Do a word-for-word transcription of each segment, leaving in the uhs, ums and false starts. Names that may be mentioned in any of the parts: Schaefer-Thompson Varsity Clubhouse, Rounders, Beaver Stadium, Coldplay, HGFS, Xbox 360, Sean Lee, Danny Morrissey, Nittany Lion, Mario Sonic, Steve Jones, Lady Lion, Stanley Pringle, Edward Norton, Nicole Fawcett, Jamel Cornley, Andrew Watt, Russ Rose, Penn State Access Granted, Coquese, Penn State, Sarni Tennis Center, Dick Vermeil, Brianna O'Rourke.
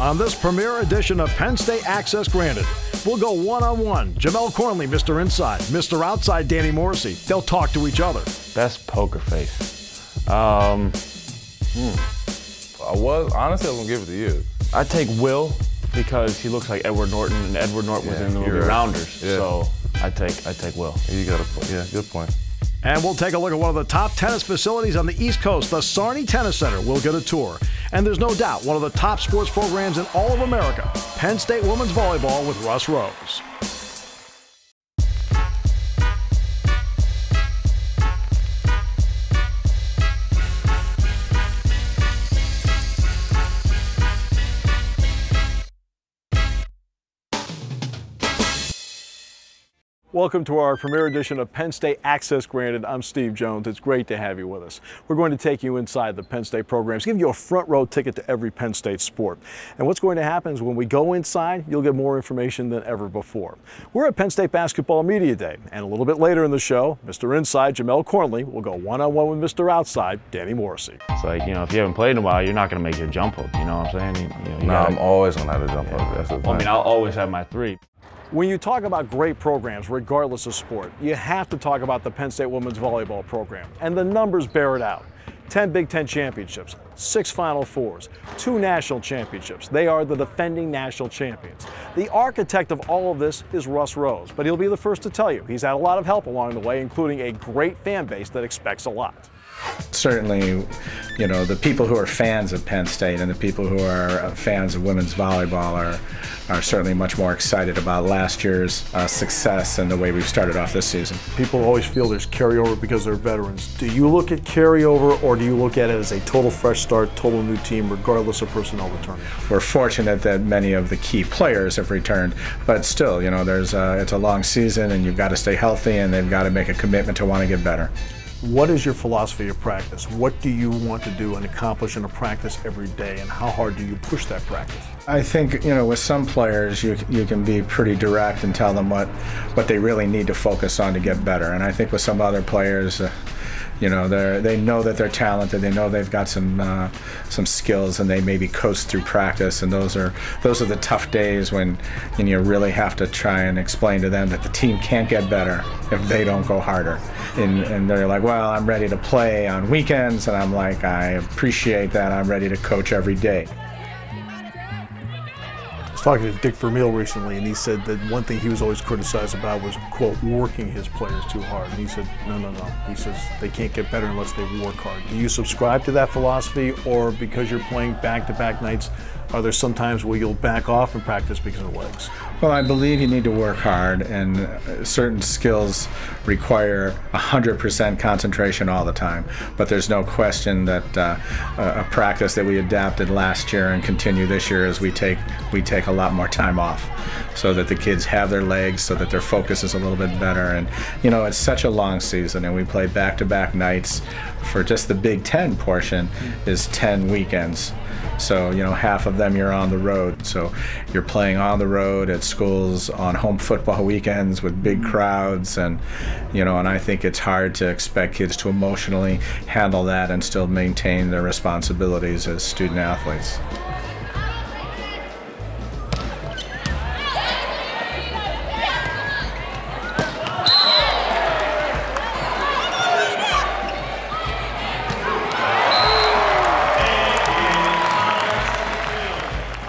On this premiere edition of Penn State Access Granted, we'll go one-on-one. Jamel Cornley, Mister Inside. Mister Outside, Danny Morrissey. They'll talk to each other. Best poker face. Um, hmm. I was, honestly, I was gonna give it to you. I take Will because he looks like Edward Norton, and Edward Norton yeah, was in the movie Rounders. Yeah. So I take, I take Will. You got a point. Yeah, good point. And we'll take a look at one of the top tennis facilities on the East Coast, the Sarni Tennis Center. We'll get a tour. And there's no doubt one of the top sports programs in all of America, Penn State Women's Volleyball with Russ Rose. Welcome to our premiere edition of Penn State Access Granted. I'm Steve Jones. It's great to have you with us. We're going to take you inside the Penn State programs, give you a front row ticket to every Penn State sport. And what's going to happen is when we go inside, you'll get more information than ever before. We're at Penn State Basketball Media Day, and a little bit later in the show, Mister Inside, Jamel Cornley, will go one-on-one with Mister Outside, Danny Morrissey. It's like, you know, if you haven't played in a while, you're not going to make your jump hook, you know what I'm saying? You know, you no, gotta, I'm always going to have a jump hook. Yeah. Well, I mean, I'll always have my three. When you talk about great programs, regardless of sport, you have to talk about the Penn State women's volleyball program. And the numbers bear it out. ten Big Ten championships, six Final Fours, two national championships. They are the defending national champions. The architect of all of this is Russ Rose, but he'll be the first to tell you he's had a lot of help along the way, including a great fan base that expects a lot. Certainly, you know, the people who are fans of Penn State and the people who are fans of women's volleyball are, are certainly much more excited about last year's uh, success and the way we've started off this season. People always feel there's carryover because they're veterans. Do you look at carryover, or do you look at it as a total fresh start, total new team, regardless of personnel returning? We're fortunate that many of the key players have returned, but still, you know, there's a, it's a long season and you've got to stay healthy and they've got to make a commitment to want to get better. What is your philosophy of practice? What do you want to do and accomplish in a practice every day, and how hard do you push that practice? I think, you know, with some players you, you can be pretty direct and tell them what, what they really need to focus on to get better, and I think with some other players, uh, you know, they they know that they're talented, they know they've got some uh, some skills, and they maybe coast through practice, and those are those are the tough days when, and you really have to try and explain to them that the team can't get better if they don't go harder. And, and they're like, well, I'm ready to play on weekends, and I'm like, I appreciate that, I'm ready to coach every day. I was talking to Dick Vermeil recently, and he said that one thing he was always criticized about was, quote, working his players too hard. And he said, no, no, no. He says, they can't get better unless they work hard. Do you subscribe to that philosophy, or because you're playing back-to-back nights, are there some times where you'll back off and practice because of legs? Well, I believe you need to work hard, and certain skills require one hundred percent concentration all the time. But there's no question that uh, a practice that we adapted last year and continue this year is we take, we take a lot more time off so that the kids have their legs, so that their focus is a little bit better. And, you know, it's such a long season, and we play back-to-back nights. For just the Big Ten portion is ten weekends. So, you know, half of them you're on the road. So you're playing on the road, at schools, on home football weekends with big crowds. And, you know, and I think it's hard to expect kids to emotionally handle that and still maintain their responsibilities as student athletes.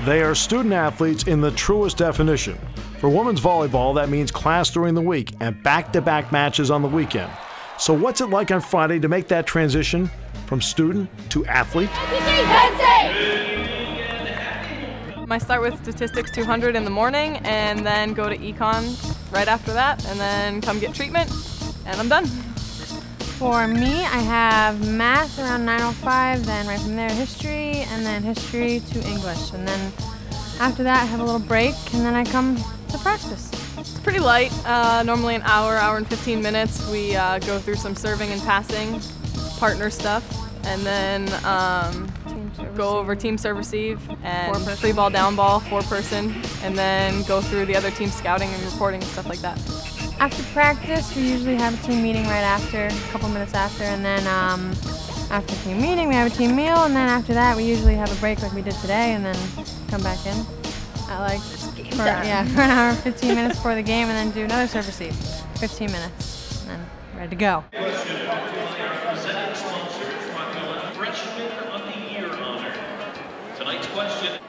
They are student-athletes in the truest definition. For women's volleyball, that means class during the week and back-to-back matches on the weekend. So what's it like on Friday to make that transition from student to athlete? I start with Statistics two hundred in the morning, and then go to Econ right after that, and then come get treatment, and I'm done. For me, I have math around nine oh five, then right from there history, and then history to English. And then after that, I have a little break, and then I come to practice. It's pretty light, uh, normally an hour, hour and fifteen minutes. We uh, go through some serving and passing, partner stuff, and then um, go over team serve receive, and three ball, down ball, four person, and then go through the other team scouting and reporting and stuff like that. After practice, we usually have a team meeting right after, a couple minutes after, and then um, after team meeting, we have a team meal, and then after that we usually have a break like we did today, and then come back in at like for, yeah, for an hour, fifteen minutes before the game, and then do another serve receive, fifteen minutes, and then ready to go. Tonight's question.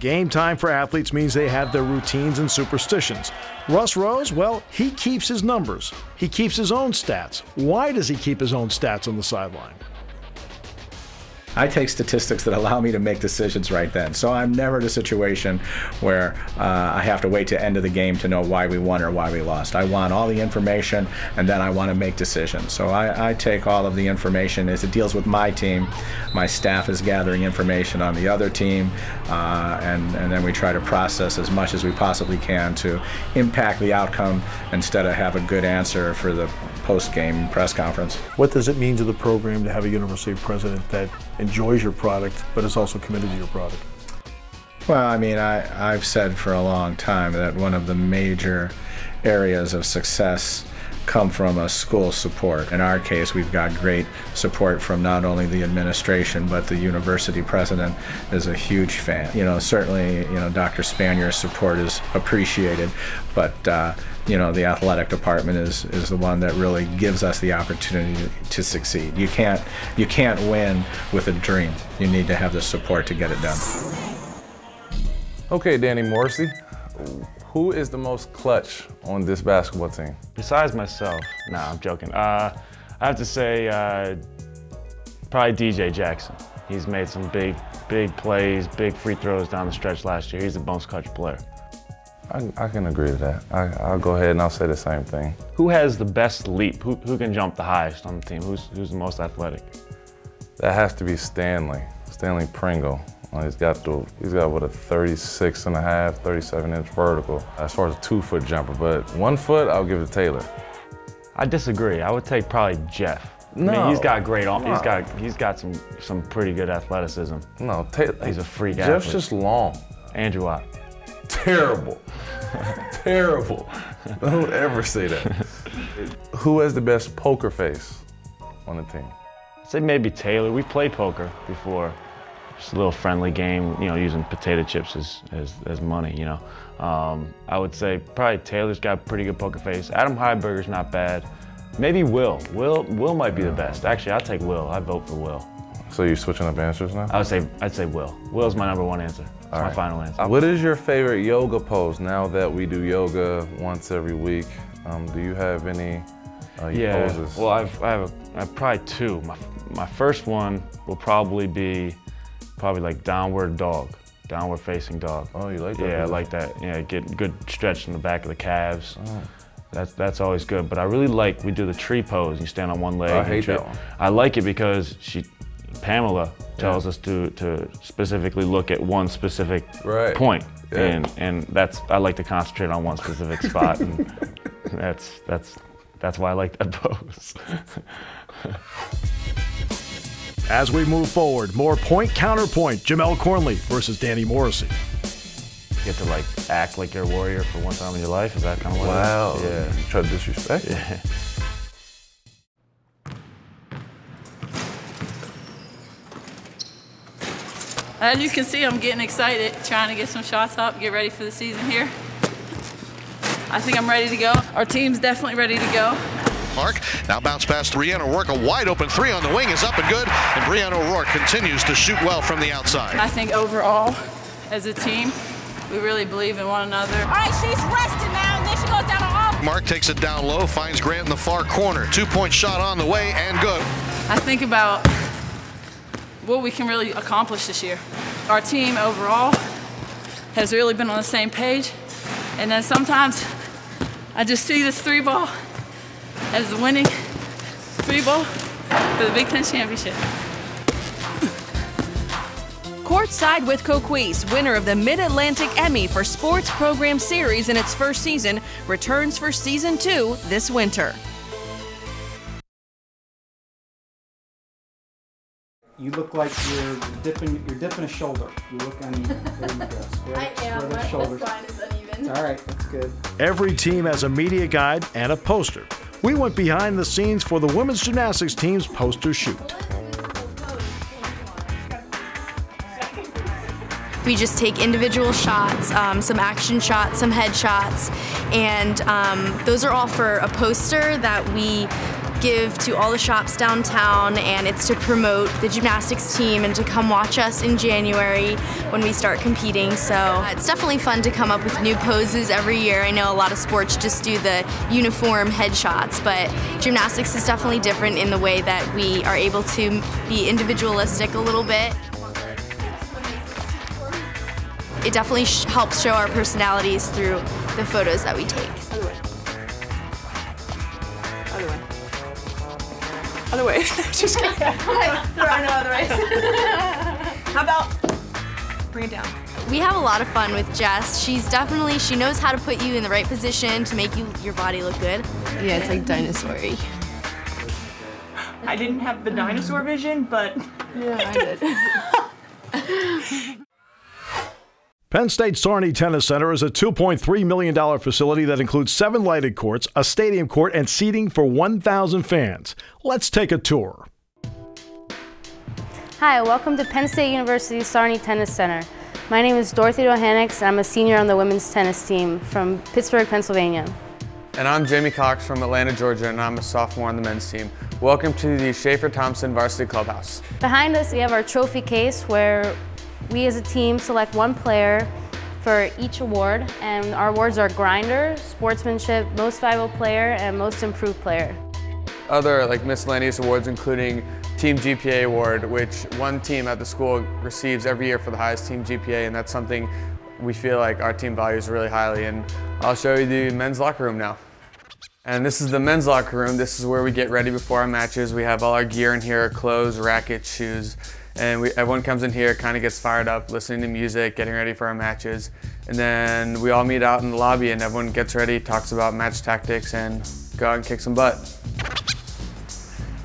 Game time for athletes means they have their routines and superstitions. Russ Rose, well, he keeps his numbers. He keeps his own stats. Why does he keep his own stats on the sideline? I take statistics that allow me to make decisions right then. So I'm never in a situation where uh, I have to wait to end of the game to know why we won or why we lost. I want all the information, and then I want to make decisions. So I, I take all of the information as it deals with my team. My staff is gathering information on the other team, uh, and, and then we try to process as much as we possibly can to impact the outcome instead of have a good answer for the post-game press conference. What does it mean to the program to have a university president that enjoys your product, but is also committed to your product? Well, I mean, I, I've said for a long time that one of the major areas of success come from a school support. In our case, we've got great support from not only the administration, but the university president is a huge fan. You know, certainly, you know, Doctor Spanier's support is appreciated, but uh, you know, the athletic department is is the one that really gives us the opportunity to succeed. You can't you can't win with a dream. You need to have the support to get it done. Okay, Danny Morrissey. Who is the most clutch on this basketball team? Besides myself, no, nah, I'm joking. Uh, I have to say, uh, probably D J Jackson. He's made some big, big plays, big free throws down the stretch last year. He's the most clutch player. I, I can agree with that. I, I'll go ahead and I'll say the same thing. Who has the best leap? Who, who can jump the highest on the team? Who's, who's the most athletic? That has to be Stanley, Stanley Pringle. Well, he's got, the, he's got what, a thirty-six and a half, thirty-seven inch vertical as far as a two foot jumper, but one foot, I'll give it to Taylor. I disagree. I would take probably Jeff. No. I mean, he's got great, no. he's got, he's got some, some pretty good athleticism. No, Taylor. He's a freak Jeff's athlete. Jeff's just long. Andrew Watt. Terrible. Terrible. Don't ever say that. Who has the best poker face on the team? I'd say maybe Taylor. We played poker before. Just a little friendly game, you know, using potato chips as, as, as money, you know. Um, I would say probably Taylor's got a pretty good poker face. Adam Heiberger's not bad. Maybe Will. Will Will might be the best. Actually, I'll take Will. I vote for Will. So you're switching up answers now? I would say, I'd say Will. Will's my number one answer. That's my final answer. What is your favorite yoga pose now that we do yoga once every week? Um, do you have any uh, yeah, poses? Well, I've, I have a, I have probably two. My, my first one will probably be Probably like downward dog, downward facing dog. Oh, you like that? Yeah, I like that. Yeah, get good stretch in the back of the calves. Oh. That's that's always good. But I really like, we do the tree pose. You stand on one leg. Oh, I hate that one. I like it because she, Pamela, tells yeah. us to to specifically look at one specific right. point, yeah. and and that's I like to concentrate on one specific spot, and that's that's that's why I like that pose. As we move forward, more point-counterpoint. Jamel Cornley versus Danny Morrissey. You get to like act like you're a warrior for one time in your life? Is that kind of what? Wow. It is? Yeah. You try to disrespect? Yeah. As you can see, I'm getting excited, trying to get some shots up, get ready for the season here. I think I'm ready to go. Our team's definitely ready to go. Mark. Now bounce pass three and O'Rourke, a wide open three on the wing is up and good, and Brianna O'Rourke continues to shoot well from the outside. I think overall, as a team, we really believe in one another. All right, she's resting now, and then she goes down on off. Mark takes it down low, finds Grant in the far corner. Two-point shot on the way, and good. I think about what we can really accomplish this year. Our team overall has really been on the same page, and then sometimes I just see this three ball as the winning three ball for the Big Ten Championship. Courtside with Coquese, winner of the Mid-Atlantic Emmy for Sports Program Series in its first season, returns for season two this winter. You look like you're dipping. You're dipping a shoulder. You look uneven. There you go. Square, I am. My shoulders. Line is uneven. All right, that's good. Every team has a media guide and a poster. We went behind the scenes for the women's gymnastics team's poster shoot. We just take individual shots, um, some action shots, some head shots, and um, those are all for a poster that we give to all the shops downtown, and it's to promote the gymnastics team and to come watch us in January when we start competing. So uh, it's definitely fun to come up with new poses every year. I know a lot of sports just do the uniform headshots, but gymnastics is definitely different in the way that we are able to be individualistic a little bit. It definitely sh helps show our personalities through the photos that we take. Other way. Other way. Other way. Just kidding. There are no other ways. How about bring it down? We have a lot of fun with Jess. She's definitely, she knows how to put you in the right position to make you your body look good. Yeah, it's like dinosaur-y. I didn't have the dinosaur vision, but... Yeah, I did. Penn State's Sarni Tennis Center is a two point three million dollar facility that includes seven lighted courts, a stadium court, and seating for one thousand fans. Let's take a tour. Hi, welcome to Penn State University's Sarni Tennis Center. My name is Dorothy O'Hanix, and I'm a senior on the women's tennis team from Pittsburgh, Pennsylvania. And I'm Jamie Cox from Atlanta, Georgia, and I'm a sophomore on the men's team. Welcome to the Schaefer-Thompson Varsity Clubhouse. Behind us, we have our trophy case where we as a team select one player for each award, and our awards are Grinder, Sportsmanship, Most Valuable Player, and Most Improved Player. Other like miscellaneous awards including Team G P A Award, which one team at the school receives every year for the highest team G P A, and that's something we feel like our team values really highly. And I'll show you the men's locker room now. And this is the men's locker room. This is where we get ready before our matches. We have all our gear in here, clothes, rackets, shoes. And we, everyone comes in here, kind of gets fired up, listening to music, getting ready for our matches. And then we all meet out in the lobby and everyone gets ready, talks about match tactics, and go out and kick some butt.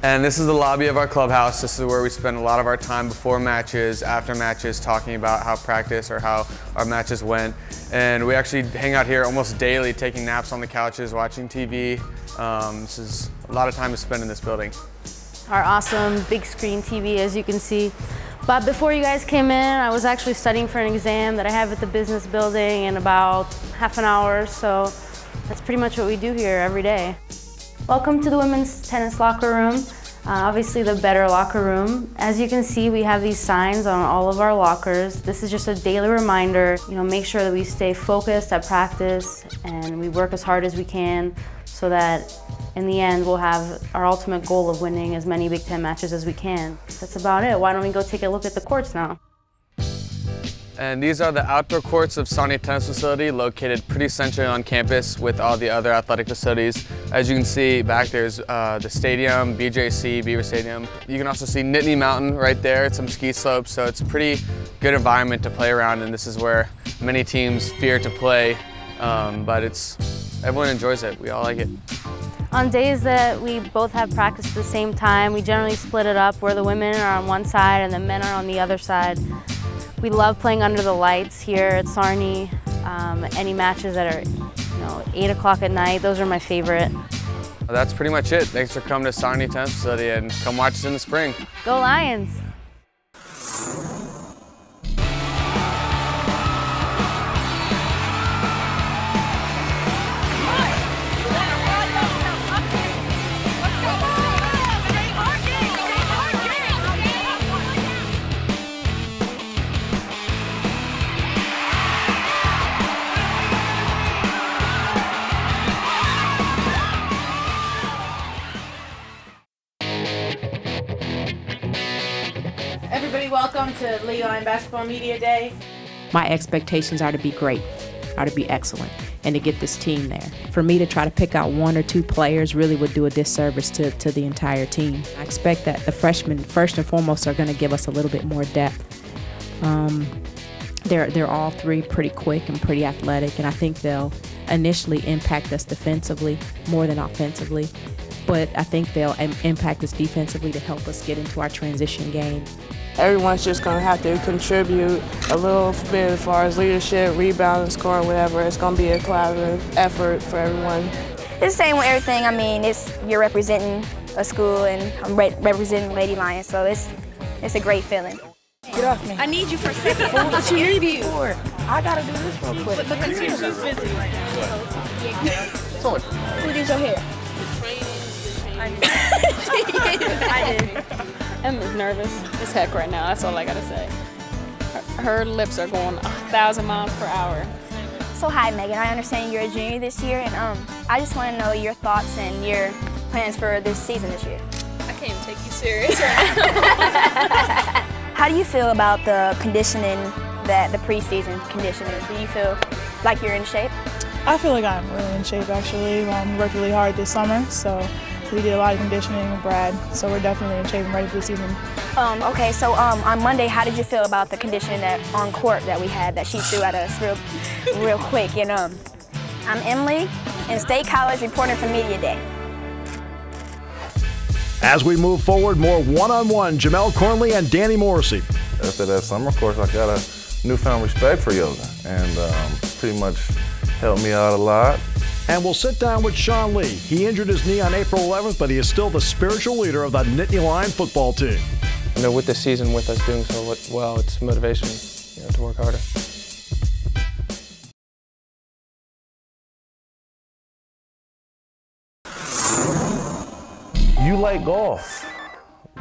And this is the lobby of our clubhouse. This is where we spend a lot of our time before matches, after matches, talking about how practice or how our matches went. And we actually hang out here almost daily, taking naps on the couches, watching T V. Um, this is a lot of time to spend in this building. Our awesome big screen T V, as you can see. But before you guys came in, I was actually studying for an exam that I have at the business building in about half an hour, so that's pretty much what we do here every day. Welcome to the women's tennis locker room, uh, obviously the better locker room. As you can see, we have these signs on all of our lockers. This is just a daily reminder, you know, make sure that we stay focused at practice and we work as hard as we can so that in the end, we'll have our ultimate goal of winning as many Big Ten matches as we can. That's about it. Why don't we go take a look at the courts now? And these are the outdoor courts of Sarni Tennis Facility, located pretty centrally on campus with all the other athletic facilities. As you can see back there's uh, the stadium, B J C, Beaver Stadium. You can also see Nittany Mountain right there. It's some ski slopes, so it's a pretty good environment to play around, and this is where many teams fear to play, um, but it's everyone enjoys it. We all like it. On days that we both have practice at the same time, we generally split it up where the women are on one side and the men are on the other side. We love playing under the lights here at Sarni. Um, any matches that are, you know, eight o'clock at night, those are my favorite. Well, that's pretty much it. Thanks for coming to Sarni Tennis Facility, and come watch us in the spring. Go Lions! Welcome to Lady Lion Basketball Media Day. My expectations are to be great, are to be excellent, and to get this team there. For me to try to pick out one or two players really would do a disservice to, to the entire team. I expect that the freshmen, first and foremost, are going to give us a little bit more depth. Um, they're, they're all three pretty quick and pretty athletic, and I think they'll initially impact us defensively more than offensively. but I think they'll im- impact us defensively to help us get into our transition game. Everyone's just going to have to contribute a little bit as far as leadership, rebounding, scoring, whatever. It's going to be a collaborative effort for everyone. It's the same with everything. I mean, it's you're representing a school, and I'm re representing Lady Lion, so it's it's a great feeling. Get off me. I need you for a second. What you need me for? I gotta do this real quick. But because you're just busy right now. Sword. Who did your hair? I did. I did. I'm as nervous as heck right now. That's all I gotta say. Her, her lips are going a thousand miles per hour. So hi, Megan. I understand you're a junior this year, and um, I just want to know your thoughts and your plans for this season this year. I can't even take you serious right now. How do you feel about the conditioning, that the preseason conditioning? Do you feel like you're in shape? I feel like I'm really in shape, actually. Um, worked really hard this summer, so we did a lot of conditioning with Brad, so we're definitely in shape and ready for the season. Um, okay, so um, on Monday, how did you feel about the conditioning that on court that we had that she threw at us real, real quick? And um, I'm Emily, in State College, reporting for Media Day. As we move forward, more one-on-one, Jamel Cornley and Danny Morrissey. After that summer course, I got a newfound respect for yoga, and um, pretty much helped me out a lot. And we'll sit down with Sean Lee. He injured his knee on April eleventh, but he is still the spiritual leader of the Nittany Lion football team. You know, with this season, with us doing so well, it's motivation, you know, to work harder. You like golf.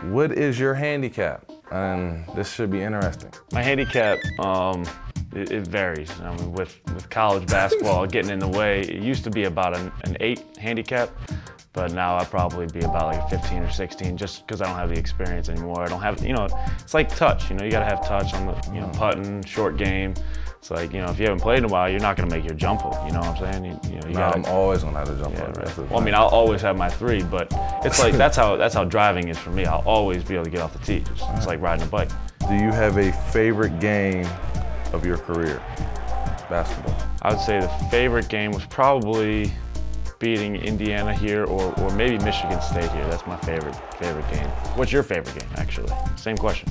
What is your handicap? Um, this should be interesting. My handicap, um, it, it varies. I mean, with, with college basketball getting in the way, it used to be about an, an eight handicap, but now I'd probably be about like a fifteen or sixteen, just because I don't have the experience anymore. I don't have, you know, it's like touch. You know, you gotta have touch on the, you know, putting, short game. It's like, you know, if you haven't played in a while, you're not gonna make your jump hook. You know what I'm saying? You, you know, you no, gotta, I'm always gonna have a jump hook. Yeah, right. Well, I mean, I'll always have my three, but it's like that's how that's how driving is for me. I'll always be able to get off the tee. It's, right. It's like riding a bike. Do you have a favorite game of your career, basketball? I would say the favorite game was probably beating Indiana here, or or maybe Michigan State here. That's my favorite favorite game. What's your favorite game, actually? Same question.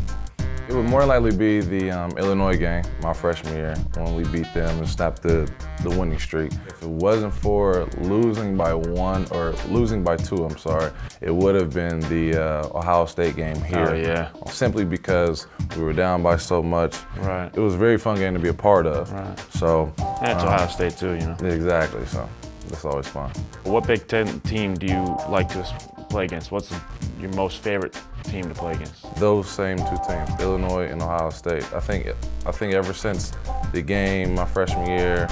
It would more likely be the um, Illinois game, my freshman year, when we beat them and stopped the, the winning streak. If it wasn't for losing by one, or losing by two, I'm sorry, it would have been the uh, Ohio State game here. Oh, yeah. Simply because we were down by so much. Right. It was a very fun game to be a part of. Right. So. That's um, Ohio State too, you know. Exactly, so that's always fun. What Big Ten team do you like to play against? What's the, your most favorite team to play against? Those same two teams, Illinois and Ohio State. I think I think ever since the game my freshman year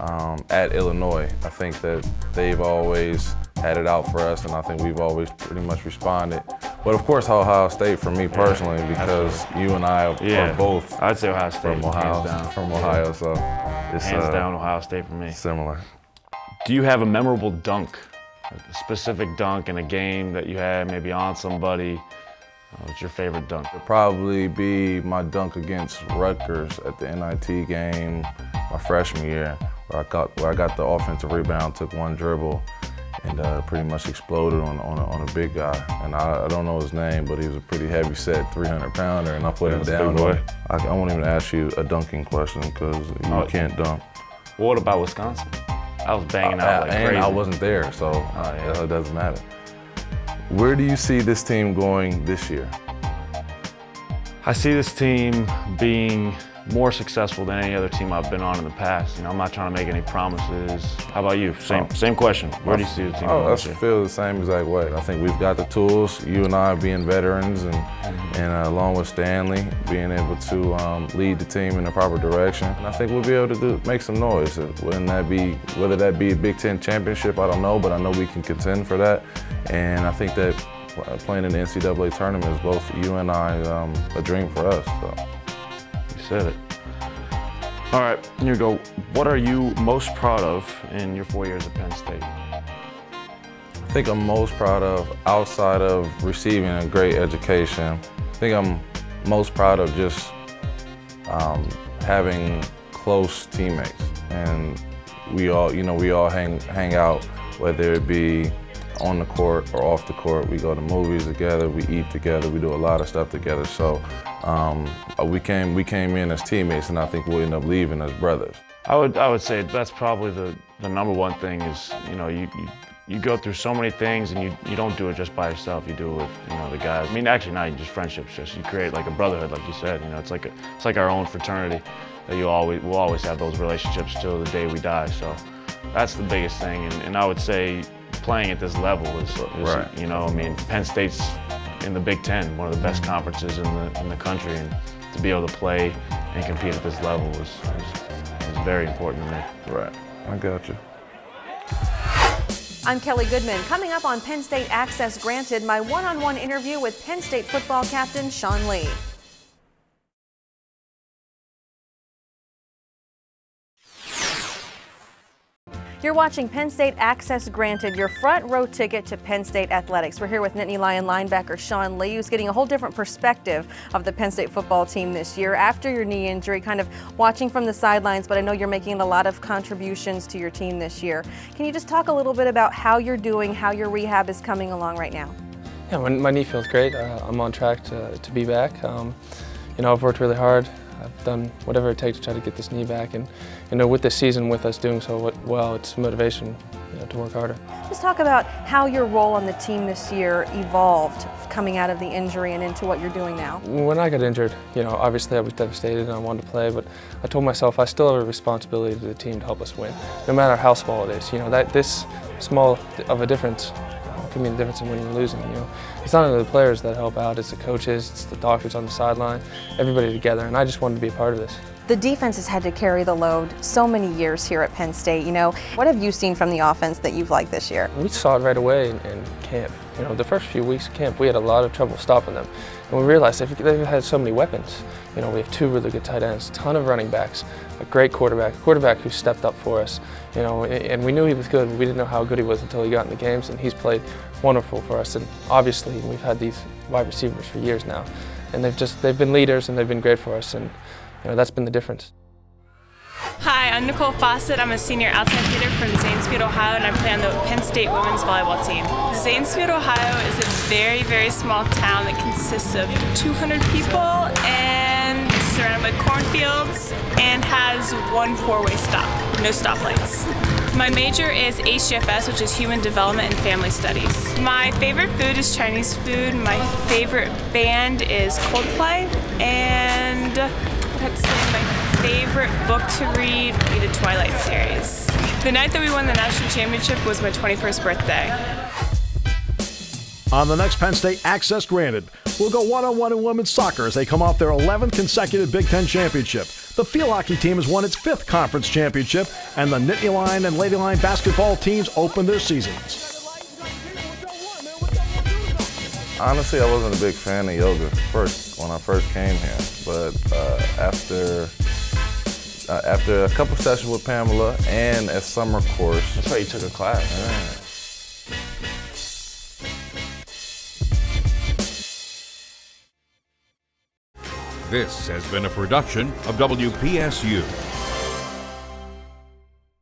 um, at Illinois, I think that they've always had it out for us, and I think we've always pretty much responded. But of course, Ohio State for me personally, yeah, because absolutely. You and I are, yeah. are both. I'd say Ohio State from Ohio, hands down. From Ohio, yeah. So it's hands uh, down Ohio State for me. Similar. Do you have a memorable dunk? A specific dunk in a game that you had, maybe on somebody? What's your favorite dunk? It'd probably be my dunk against Rutgers at the N I T game my freshman year, where I got where I got the offensive rebound, took one dribble, and uh, pretty much exploded on on a, on a big guy. And I, I don't know his name, but he was a pretty heavy set, three hundred pounder, and I put him down. I, I won't even ask you a dunking question because you oh, can't dunk. What about Wisconsin? I was banging out like crazy. And I wasn't there, so uh, yeah. It doesn't matter. Where do you see this team going this year? I see this team being more successful than any other team I've been on in the past. You know, I'm not trying to make any promises. How about you? Same, oh. same question. Where do you see the team oh, going this year? I feel the same exact way. I think we've got the tools, you and I being veterans, and, and uh, along with Stanley, being able to um, lead the team in the proper direction. And I think we'll be able to do, make some noise. Wouldn't that be, whether that be a Big Ten championship, I don't know, but I know we can contend for that. And I think that playing in the N C double A tournament is both you and I um, a dream for us. So. Said it. All right, here we go. What are you most proud of in your four years at Penn State? I think I'm most proud of, outside of receiving a great education, I think I'm most proud of just um, having close teammates. And we all, you know, we all hang, hang out, whether it be on the court or off the court. We go to movies together, we eat together, we do a lot of stuff together. So um, we came we came in as teammates, and I think we'll end up leaving as brothers. I would I would say that's probably the, the number one thing is, you know, you, you you go through so many things, and you, you don't do it just by yourself. You do it with, you know, the guys. I mean, actually not even just friendships, just you create like a brotherhood, like you said. You know, it's like a, it's like our own fraternity that you always we'll always have those relationships till the day we die. So that's the biggest thing, and, and I would say playing at this level is, is right. You know, I mean, Penn State's in the Big Ten, one of the best conferences in the in the country, and to be able to play and compete at this level is is, is very important to me. Right, I got you. I'm Kelly Goodman. Coming up on Penn State Access Granted, my one-on-one interview with Penn State football captain Sean Lee. You're watching Penn State Access Granted, your front row ticket to Penn State athletics. We're here with Nittany Lion linebacker Sean Lee, who's getting a whole different perspective of the Penn State football team this year after your knee injury, kind of watching from the sidelines, but I know you're making a lot of contributions to your team this year. Can you just talk a little bit about how you're doing, how your rehab is coming along right now? Yeah, my, my knee feels great. Uh, I'm on track to, to be back. Um, you know, I've worked really hard. I've done whatever it takes to try to get this knee back, and you know, with this season, with us doing so well, it's motivation, you know, to work harder. Let's talk about how your role on the team this year evolved, coming out of the injury and into what you're doing now. When I got injured, you know, obviously I was devastated and I wanted to play, but I told myself I still have a responsibility to the team to help us win, no matter how small it is. You know, that this small of a difference can mean the difference in winning and losing. You know, it's not only the players that help out, it's the coaches, it's the doctors on the sideline, everybody together, and I just wanted to be a part of this. The defense has had to carry the load so many years here at Penn State. You know, what have you seen from the offense that you've liked this year? We saw it right away in, in camp. You know, the first few weeks of camp, we had a lot of trouble stopping them, and we realized they've, they've had so many weapons. You know, we have two really good tight ends, a ton of running backs, a great quarterback, a quarterback who stepped up for us. You know, and we knew he was good. We didn't know how good he was until he got in the games, and he's played wonderful for us. And obviously, we've had these wide receivers for years now, and they've just they've been leaders and they've been great for us. And you know, that's been the difference. Hi, I'm Nicole Fawcett. I'm a senior outside hitter from Zanesfield, Ohio, and I play on the Penn State women's volleyball team. Zanesfield, Ohio is a very, very small town that consists of two hundred people and surrounded by cornfields and has one four-way stop, no stoplights. My major is H G F S, which is Human Development and Family Studies. My favorite food is Chinese food. My favorite band is Coldplay, and that's my favorite book to read would be the Twilight series. The night that we won the national championship was my twenty-first birthday. On the next Penn State Access Granted, we'll go one-on-one in women's soccer as they come off their eleventh consecutive Big Ten championship. The field hockey team has won its fifth conference championship, and the Nittany Lion and Lady Lion basketball teams open their seasons. Honestly, I wasn't a big fan of yoga first when I first came here, but uh, after uh, after a couple sessions with Pamela and a summer course. That's why you took a class. Yeah. This has been a production of W P S U.